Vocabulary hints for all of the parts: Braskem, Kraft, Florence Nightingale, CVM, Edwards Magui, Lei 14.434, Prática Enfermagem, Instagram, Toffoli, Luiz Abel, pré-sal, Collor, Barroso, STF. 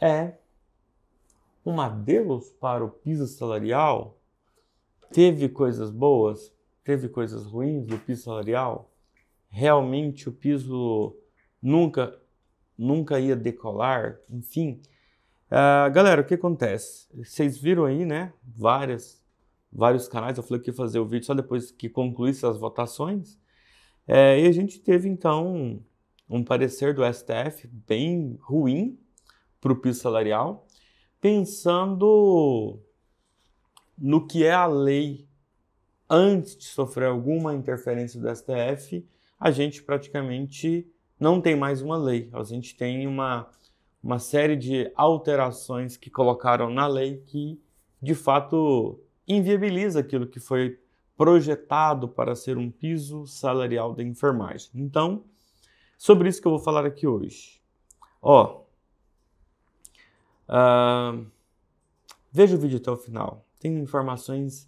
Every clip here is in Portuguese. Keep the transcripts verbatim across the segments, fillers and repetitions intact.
é um adeus para o piso salarial? Teve coisas boas? Teve coisas ruins do piso salarial? Realmente o piso nunca, nunca ia decolar? Enfim, uh, galera, o que acontece? Vocês viram aí, né? Várias, vários canais, eu falei que ia fazer o vídeo só depois que concluísse as votações. É, e a gente teve, então, um parecer do S T F bem ruim para o piso salarial, pensando no que é a lei. Antes de sofrer alguma interferência do S T F, a gente praticamente não tem mais uma lei. A gente tem uma, uma série de alterações que colocaram na lei que, de fato, inviabiliza aquilo que foi projetado para ser um piso salarial da enfermagem. Então, sobre isso que eu vou falar aqui hoje. Ó, uh, veja o vídeo até o final. Tem informações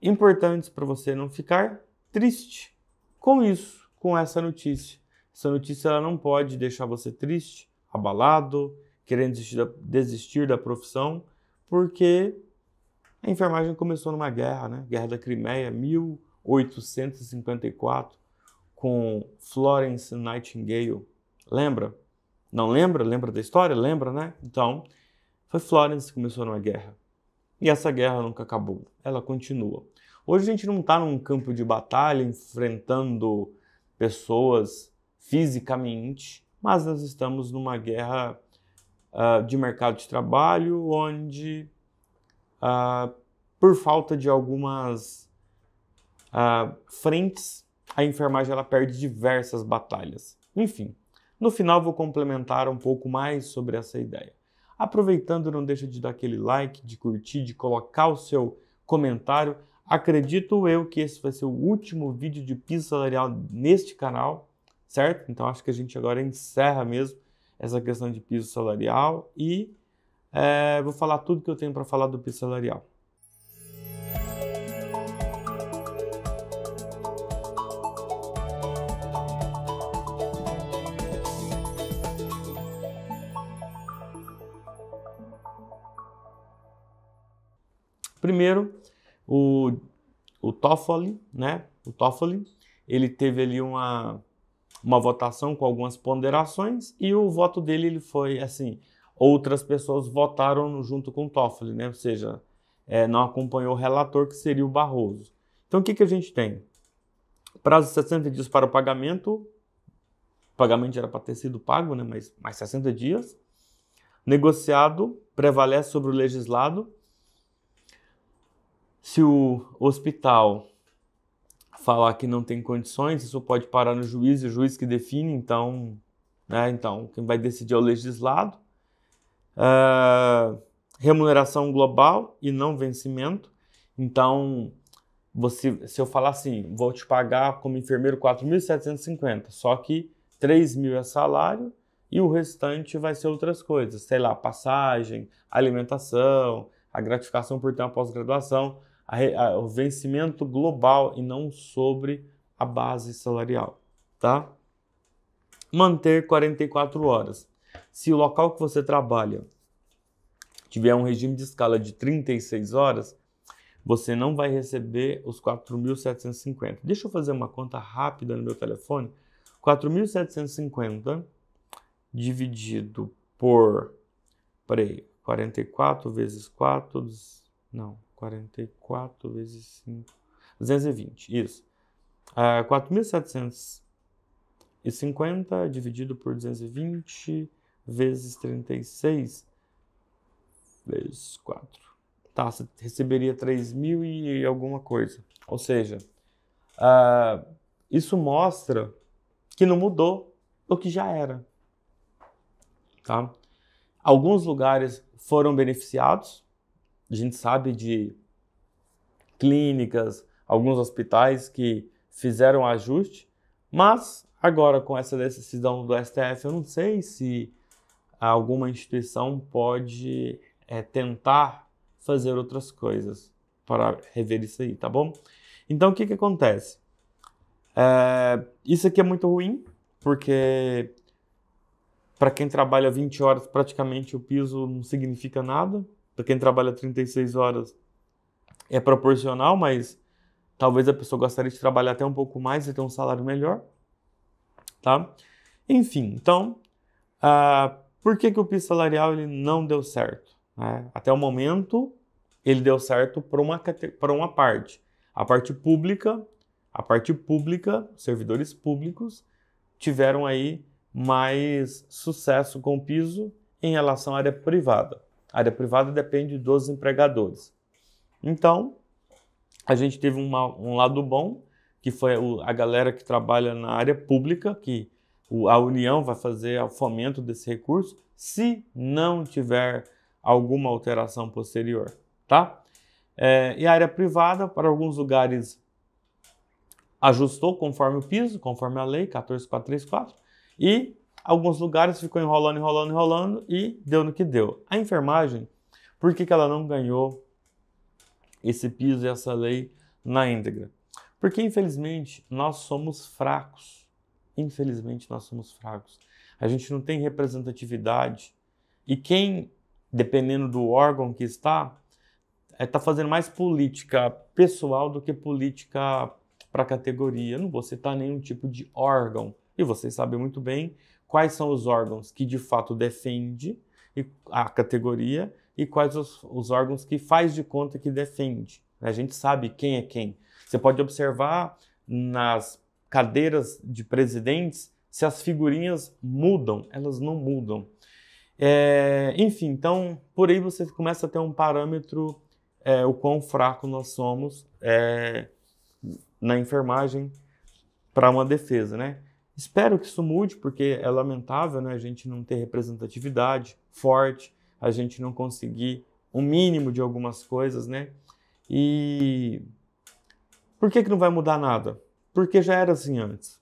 importantes para você não ficar triste com isso, com essa notícia. Essa notícia ela não pode deixar você triste, abalado, querendo desistir da, desistir da profissão, porque a enfermagem começou numa guerra, né? Guerra da Crimeia, mil oitocentos e cinquenta e quatro, com Florence Nightingale. Lembra? Não lembra? Lembra da história? Lembra, né? Então, foi Florence que começou numa guerra. E essa guerra nunca acabou, ela continua. Hoje a gente não está num campo de batalha enfrentando pessoas fisicamente, mas nós estamos numa guerra uh, de mercado de trabalho, onde, uh, por falta de algumas uh, frentes, a enfermagem ela perde diversas batalhas. Enfim, no final vou complementar um pouco mais sobre essa ideia. Aproveitando, não deixa de dar aquele like, de curtir, de colocar o seu comentário. Acredito eu que esse vai ser o último vídeo de piso salarial neste canal, certo? Então acho que a gente agora encerra mesmo essa questão de piso salarial e é, vou falar tudo que eu tenho para falar do piso salarial. Primeiro, o, o Toffoli, né? O Toffoli, ele teve ali uma, uma votação com algumas ponderações e o voto dele ele foi assim, outras pessoas votaram junto com o Toffoli, né? Ou seja, é, não acompanhou o relator que seria o Barroso. Então, o que, que a gente tem? Prazo de sessenta dias para o pagamento, o pagamento era para ter sido pago, né? Mas mais sessenta dias. Negociado, prevalece sobre o legislado. Se o hospital falar que não tem condições, isso pode parar no juiz, e o juiz que define, então, né, então quem vai decidir é o legislado. Uh, remuneração global e não vencimento. Então, você, se eu falar assim, vou te pagar como enfermeiro quatro mil setecentos e cinquenta, só que três mil é salário e o restante vai ser outras coisas, sei lá, passagem, alimentação, a gratificação por ter uma pós-graduação, o vencimento global e não sobre a base salarial, tá? Manter quarenta e quatro horas. Se o local que você trabalha tiver um regime de escala de trinta e seis horas, você não vai receber os quatro mil setecentos e cinquenta. Deixa eu fazer uma conta rápida no meu telefone. quatro mil setecentos e cinquenta dividido por... Peraí. quarenta e quatro vezes quatro, não, quarenta e quatro vezes cinco, duzentos e vinte, isso. Uh, quatro mil setecentos e cinquenta dividido por duzentos e vinte vezes trinta e seis, vezes quatro. Tá, você receberia três mil e alguma coisa. Ou seja, uh, isso mostra que não mudou o que já era, tá? Alguns lugares foram beneficiados, a gente sabe de clínicas, alguns hospitais que fizeram ajuste, mas agora com essa decisão do S T F, eu não sei se alguma instituição pode é, tentar fazer outras coisas para rever isso aí, tá bom? Então, o que que acontece? É, isso aqui é muito ruim, porque Para quem trabalha vinte horas, praticamente o piso não significa nada. Para quem trabalha trinta e seis horas, é proporcional, mas talvez a pessoa gostaria de trabalhar até um pouco mais e ter um salário melhor, tá? Enfim, então, uh, por que que o piso salarial ele não deu certo? É, até o momento, ele deu certo para uma, para uma parte. A parte pública, a parte pública, servidores públicos, tiveram aí mais sucesso com o piso em relação à área privada. A área privada depende dos empregadores. Então, a gente teve uma, um lado bom, que foi a galera que trabalha na área pública, que a União vai fazer o fomento desse recurso, se não tiver alguma alteração posterior, tá? É, e a área privada, para alguns lugares, ajustou conforme o piso, conforme a lei quatorze ponto quatrocentos e trinta e quatro, e alguns lugares ficou enrolando, enrolando, enrolando, e deu no que deu. A enfermagem, por que que ela não ganhou esse piso e essa lei na íntegra? Porque, infelizmente, nós somos fracos. Infelizmente, nós somos fracos. A gente não tem representatividade. E quem, dependendo do órgão que está, está fazendo mais política pessoal do que política para categoria. Eu não vou citar nenhum tipo de órgão. E vocês sabem muito bem quais são os órgãos que, de fato, defende a categoria e quais os, os órgãos que faz de conta que defende. A gente sabe quem é quem. Você pode observar nas cadeiras de presidentes se as figurinhas mudam, elas não mudam. É, enfim, então, por aí você começa a ter um parâmetro é, o quão fraco nós somos é, na enfermagem para uma defesa, né? Espero que isso mude, porque é lamentável, né, a gente não ter representatividade forte, a gente não conseguir o mínimo de algumas coisas, né? E por que que não vai mudar nada? Porque já era assim antes.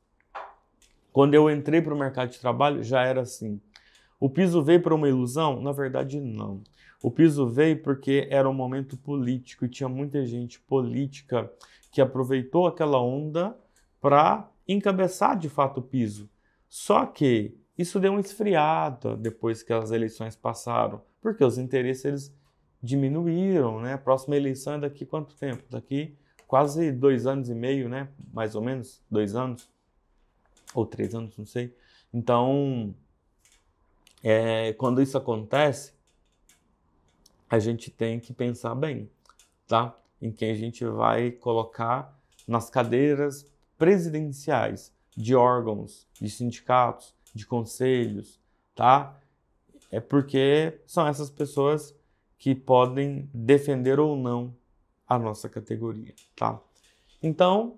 Quando eu entrei para o mercado de trabalho, já era assim. O piso veio para uma ilusão? Na verdade, não. O piso veio porque era um momento político e tinha muita gente política que aproveitou aquela onda para encabeçar, de fato, o piso. Só que isso deu uma esfriada depois que as eleições passaram, porque os interesses eles diminuíram, né? A próxima eleição é daqui quanto tempo? Daqui quase dois anos e meio, né? Mais ou menos, dois anos, ou três anos, não sei. Então, é, quando isso acontece, a gente tem que pensar bem, tá? Em quem a gente vai colocar nas cadeiras presidenciais de órgãos, de sindicatos, de conselhos, tá? É porque são essas pessoas que podem defender ou não a nossa categoria, tá? Então,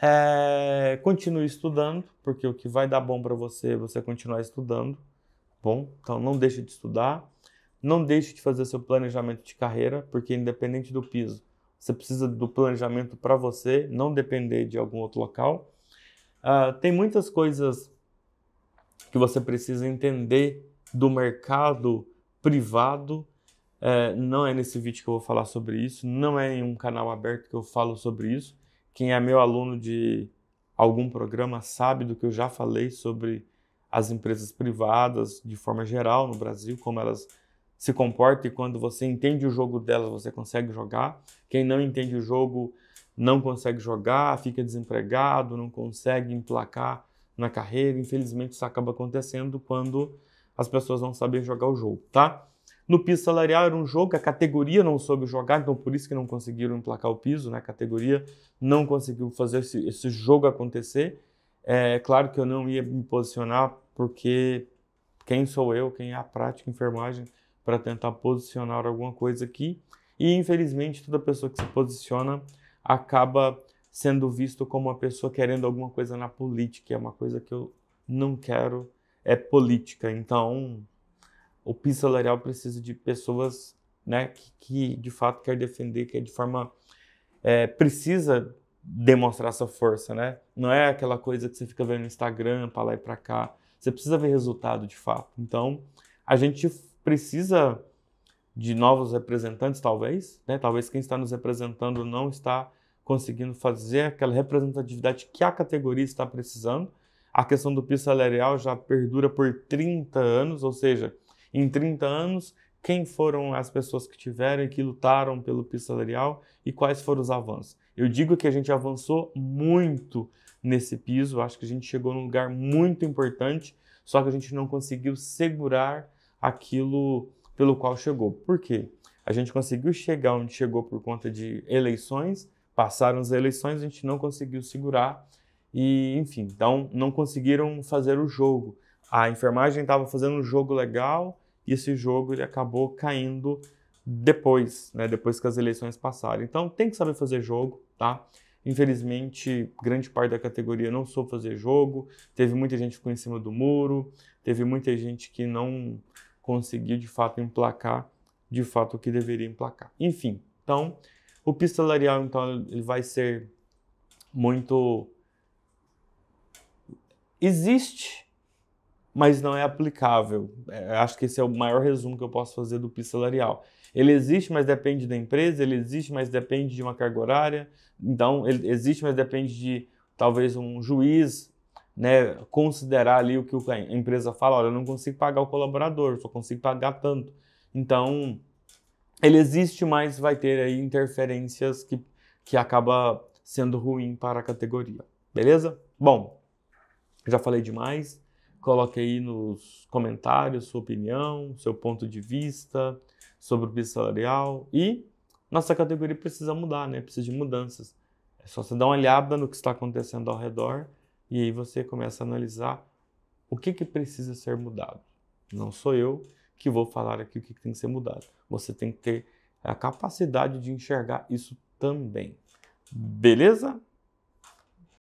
é, continue estudando, porque o que vai dar bom para você é você continuar estudando, bom? Então, não deixe de estudar, não deixe de fazer seu planejamento de carreira, porque independente do piso, você precisa do planejamento para você, não depender de algum outro local. Uh, tem muitas coisas que você precisa entender do mercado privado. É, não é nesse vídeo que eu vou falar sobre isso, não é em um canal aberto que eu falo sobre isso. Quem é meu aluno de algum programa sabe do que eu já falei sobre as empresas privadas de forma geral no Brasil, como elas se comportam, e quando você entende o jogo delas, você consegue jogar. Quem não entende o jogo não consegue jogar, fica desempregado, não consegue emplacar na carreira. Infelizmente, isso acaba acontecendo quando as pessoas não sabem jogar o jogo, tá? No piso salarial era um jogo, a categoria não soube jogar, então por isso que não conseguiram emplacar o piso, né? A categoria não conseguiu fazer esse, esse jogo acontecer. É claro que eu não ia me posicionar, porque quem sou eu, quem é a prática enfermagem, para tentar posicionar alguma coisa aqui. E infelizmente toda pessoa que se posiciona acaba sendo visto como uma pessoa querendo alguma coisa na política, é uma coisa que eu não quero, é política. Então, o piso salarial precisa de pessoas, né, que, que de fato quer defender, que de forma é, precisa demonstrar essa força, né? Não é aquela coisa que você fica vendo no Instagram, para lá e para cá. Você precisa ver resultado de fato. Então, a gente precisa de novos representantes, talvez, né? Talvez quem está nos representando não está conseguindo fazer aquela representatividade que a categoria está precisando. A questão do piso salarial já perdura por trinta anos, ou seja, em trinta anos, quem foram as pessoas que tiveram e que lutaram pelo piso salarial e quais foram os avanços. Eu digo que a gente avançou muito nesse piso, acho que a gente chegou num lugar muito importante, só que a gente não conseguiu segurar aquilo pelo qual chegou. Por quê? A gente conseguiu chegar onde chegou por conta de eleições, passaram as eleições, a gente não conseguiu segurar e, enfim, então não conseguiram fazer o jogo. A enfermagem estava fazendo um jogo legal e esse jogo ele acabou caindo depois, né? Depois que as eleições passaram. Então tem que saber fazer jogo, tá? Infelizmente, grande parte da categoria não soube fazer jogo, teve muita gente que ficou em cima do muro, teve muita gente que não conseguiu de fato emplacar de fato o que deveria emplacar. Enfim, então o piso salarial então ele vai ser muito existe, mas não é aplicável. Eu acho que esse é o maior resumo que eu posso fazer do piso salarial. Ele existe, mas depende da empresa, ele existe, mas depende de uma carga horária. Então, ele existe, mas depende de talvez um juiz, né, considerar ali o que a empresa fala, olha, eu não consigo pagar o colaborador, eu só consigo pagar tanto. Então, ele existe, mas vai ter aí interferências que, que acaba sendo ruim para a categoria. Beleza? Bom, já falei demais. Coloque aí nos comentários sua opinião, seu ponto de vista sobre o piso salarial. E nossa categoria precisa mudar, né? Precisa de mudanças. É só você dar uma olhada no que está acontecendo ao redor e aí você começa a analisar o que, que precisa ser mudado. Não sou eu que vou falar aqui o que, que tem que ser mudado. Você tem que ter a capacidade de enxergar isso também. Beleza?